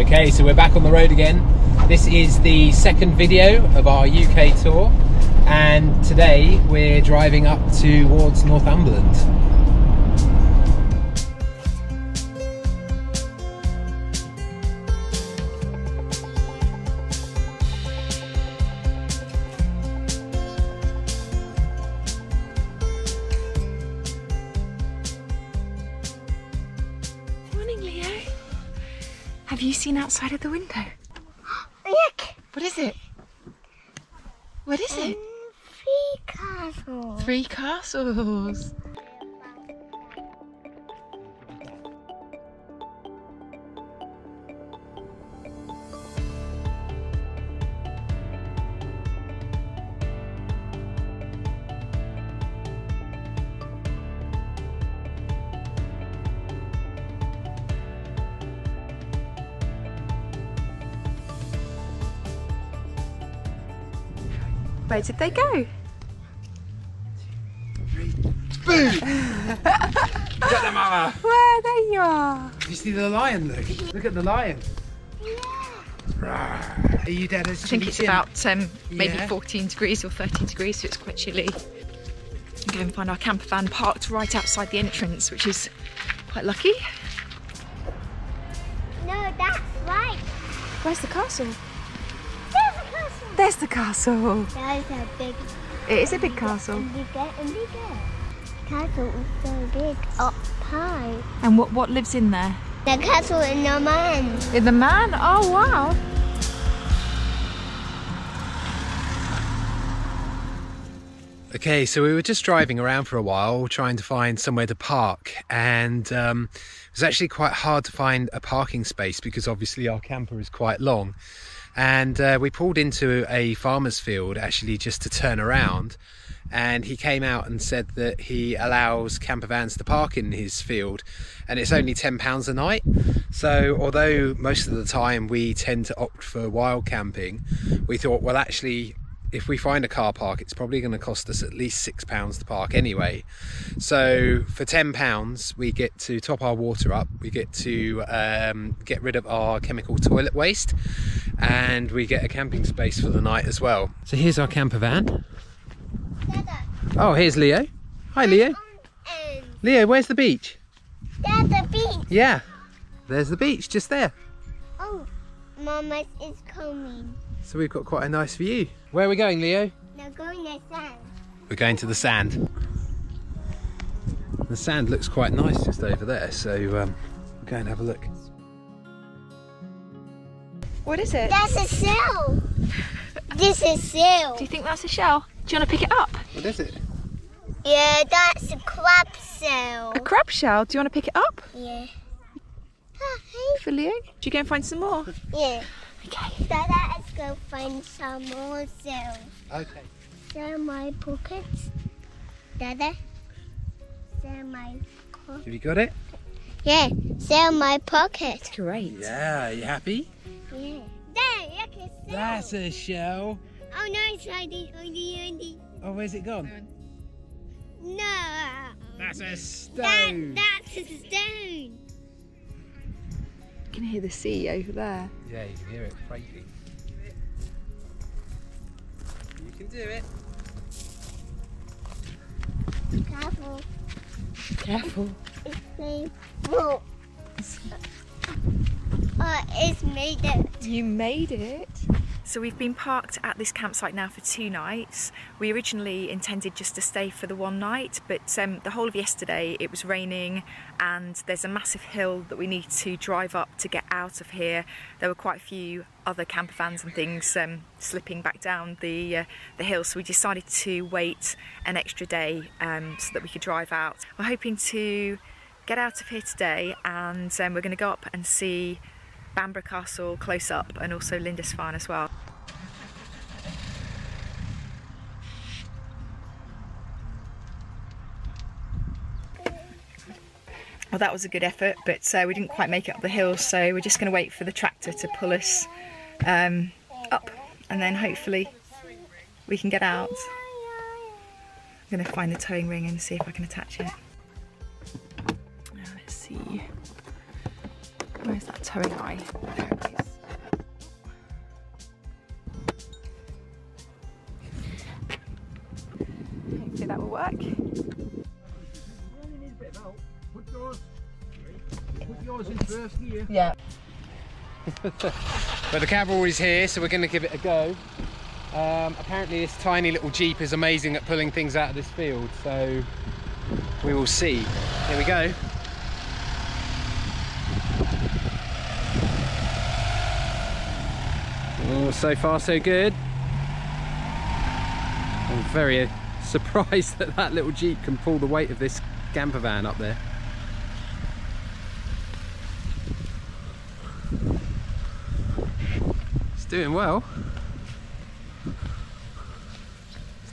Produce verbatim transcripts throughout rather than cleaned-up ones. Okay, so we're back on the road again. This is the second video of our U K tour, and today we're driving up towards Northumberland. Have you seen outside of the window? Look! What is it? What is it? Um, three castles. Three castles. Where did they go? Boom! Get them, Mama! Where there you are! You see the lion, look? Look at the lion! Yeah. Are you dead as I think it's chin? About um, maybe yeah. fourteen degrees or thirteen degrees, so it's quite chilly. We're going to find our camper van parked right outside the entrance, which is quite lucky. No, that's right! Where's the castle? There's the castle. That is a big. It is a big castle. And bigger and bigger. The castle is so big up high. And what what lives in there? The castle and the man. In the man? Oh wow. Okay, so we were just driving around for a while, trying to find somewhere to park, and um, it was actually quite hard to find a parking space because obviously our camper is quite long. And uh, we pulled into a farmer's field actually just to turn around, and he came out and said that he allows camper vans to park in his field, and it's only ten pounds a night. So although most of the time we tend to opt for wild camping, we thought, well, actually if we find a car park it's probably going to cost us at least six pounds to park anyway, so for ten pounds we get to top our water up, we get to um, get rid of our chemical toilet waste, and we get a camping space for the night as well. So here's our camper van. Dada. Oh, here's Leo. Hi Leo. Leo, where's the beach? There's the beach. Yeah, there's the beach just there. Oh, Mama is coming. So we've got quite a nice view. Where are we going, Leo? We're going to the sand. We're going to the sand. The sand looks quite nice just over there, so um, we'll go and have a look. What is it? That's a shell. This is a shell. Do you think that's a shell? Do you want to pick it up? What is it? Yeah, that's a crab shell. A crab shell? Do you want to pick it up? Yeah. Hi. For Leo? Do you go and find some more? Yeah. Okay. Dada, let's go find some more shells. Okay. They're my pockets. Dada, they're my pockets. Have you got it? Yeah, they're my pocket. That's great. Yeah, are you happy? Yeah. There, look, it's a shell. That's a shell. Oh, no, it's only, only, only. Oh, where's it gone? No. That's a stone. That, that's a stone. You can hear the sea over there. Yeah, you can hear it breaking. You can do it. Careful. Careful. It's made oh. oh, it's made it. You made it. So we've been parked at this campsite now for two nights. We originally intended just to stay for the one night, but um, the whole of yesterday it was raining, and there's a massive hill that we need to drive up to get out of here. There were quite a few other camper vans and things um, slipping back down the, uh, the hill, so we decided to wait an extra day um, so that we could drive out. We're hoping to get out of here today, and um, we're going to go up and see Bamburgh Castle close up, and also Lindisfarne as well. Well, that was a good effort, but uh, we didn't quite make it up the hill, so we're just going to wait for the tractor to pull us um, up, and then hopefully we can get out. I'm going to find the towing ring and see if I can attach it. Now let's see. Where's that towing eye? There it is. Hopefully that will work. Put yours, put yours in first gear. Yeah. But the cavalry's here, so we're going to give it a go. Um, apparently this tiny little jeep is amazing at pulling things out of this field, so we will see. Here we go. Oh, so far so good. I'm very surprised that that little jeep can pull the weight of this camper van up there. It's doing well.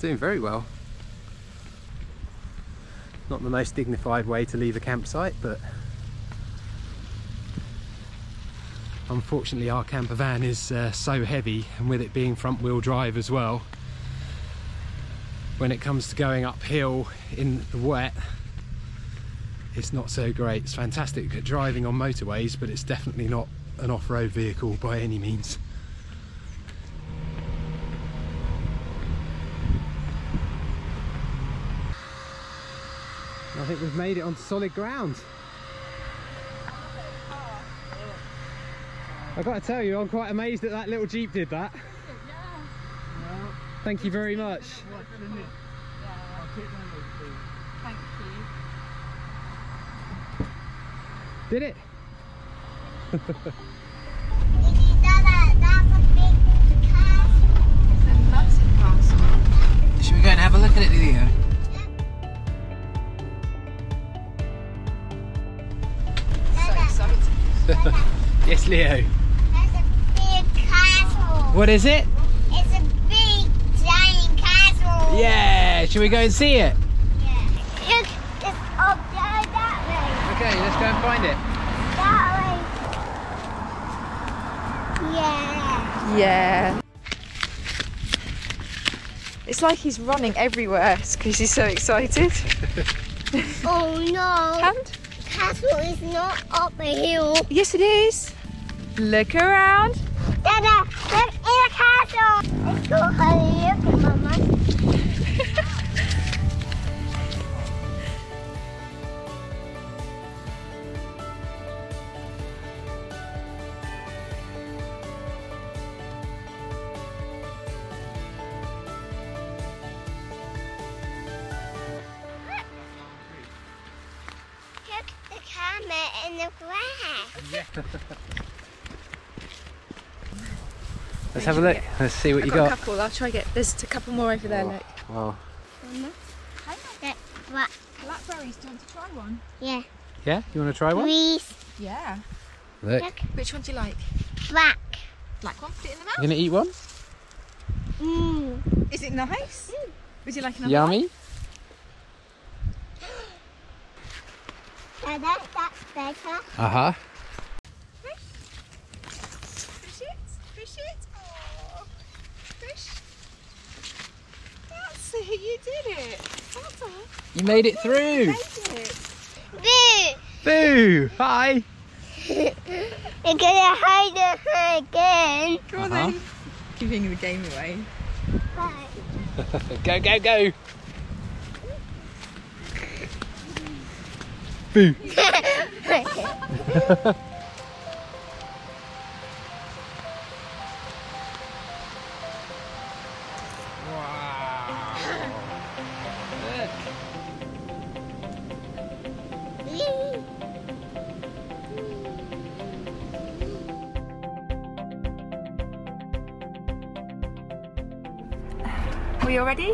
Doing very well. Not the most dignified way to leave a campsite, but unfortunately our camper van is uh, so heavy, and with it being front wheel drive as well, when it comes to going uphill in the wet, it's not so great. It's fantastic at driving on motorways, but it's definitely not an off-road vehicle by any means. I think we've made it on solid ground. I've got to tell you, I'm quite amazed that that little Jeep did that. Thank you very much. Thank you. Did it? Should we go and have a look at it, Leo? Yes, Leo. That's a big castle. What is it? It's a big, giant castle. Yeah, should we go and see it? Yeah. Look, it's up there that way. Okay, let's go and find it. That way. Yeah. Yeah. It's like he's running everywhere because he's so excited. Oh no. And? Castle is not up a hill. Yes, it is. Look around. Dada, there is a castle. Let's go have a look, Mama. In the grass. Let's have a look. Let's see what I've you got. got. A couple. I'll try get. There's a couple more over there. Oh, look. Oh. Hey, what? Blackberries. Do you want to try one? Yeah. Yeah. You want to try one? Please. Yeah. Look. look. Which one do you like? Black. Black one. Put it in the mouth. You gonna eat one? Mmm. Is it nice? Mm. Would you like another? Yummy. One? Dada, that's better. Uh-huh. Push. Push it. Push it. Oh. Push. That's it. You did it. Dada. You made it through. You made it. Boo. Boo. Hi. You're going to hide her again. Come on then. Giving the game away. Bye. Go, go, go. Boo! Wow! Look! Are we all ready? I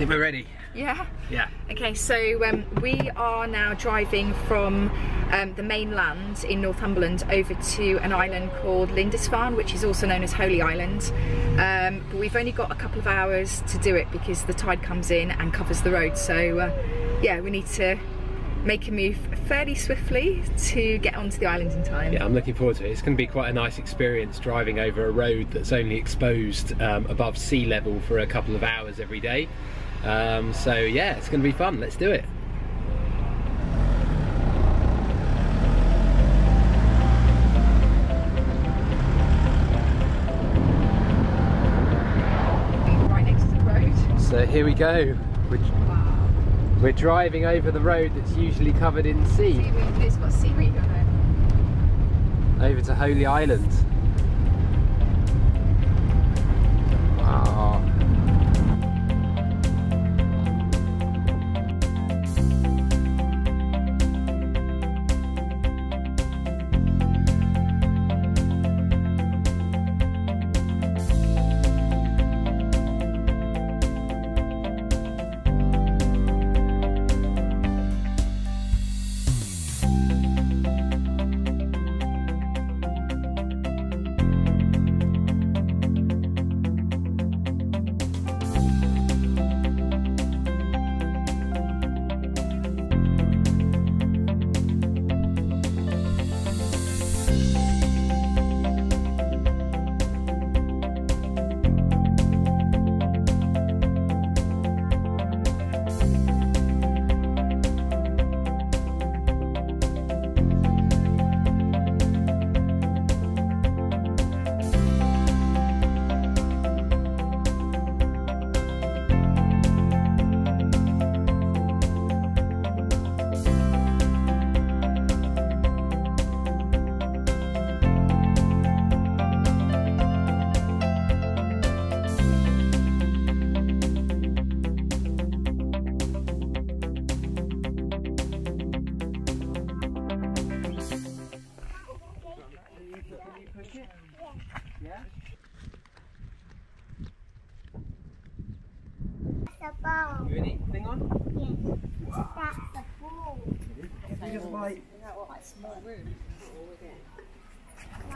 think we're ready. Yeah? Yeah. Okay, so um, we are now driving from um, the mainland in Northumberland over to an island called Lindisfarne, which is also known as Holy Island. Um, but we've only got a couple of hours to do it because the tide comes in and covers the road. So uh, yeah, we need to make a move fairly swiftly to get onto the island in time. Yeah, I'm looking forward to it. It's going to be quite a nice experience driving over a road that's only exposed um, above sea level for a couple of hours every day. Um, so yeah, it's going to be fun. Let's do it. But here we go. We're, wow. we're driving over the road that's usually covered in sea. Seaweed. It's got seaweed on it. Over to Holy Island. Wow. You ready? Thing on? Yes. Wow. That's the ball. It's like...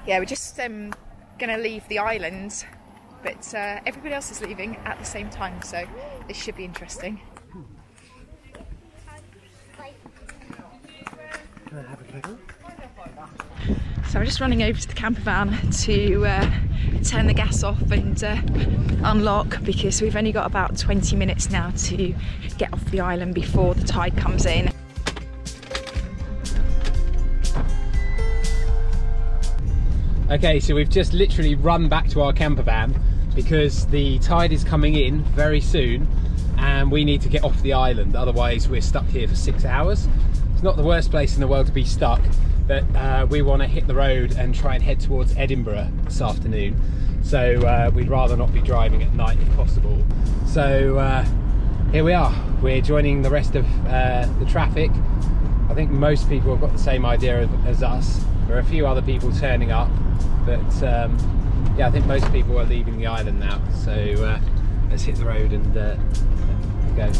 Yeah, we're just um, going to leave the island, but uh, everybody else is leaving at the same time, so this should be interesting. Hmm. Can I have a little? So I'm just running over to the camper van to uh, turn the gas off and uh, unlock, because we've only got about twenty minutes now to get off the island before the tide comes in. Okay, so we've just literally run back to our camper van because the tide is coming in very soon and we need to get off the island, otherwise we're stuck here for six hours. It's not the worst place in the world to be stuck, but uh, we want to hit the road and try and head towards Edinburgh this afternoon. So uh, we'd rather not be driving at night if possible. So uh, here we are. We're joining the rest of uh, the traffic. I think most people have got the same idea as us. There are a few other people turning up, but um, yeah, I think most people are leaving the island now. So uh, let's hit the road and uh, go.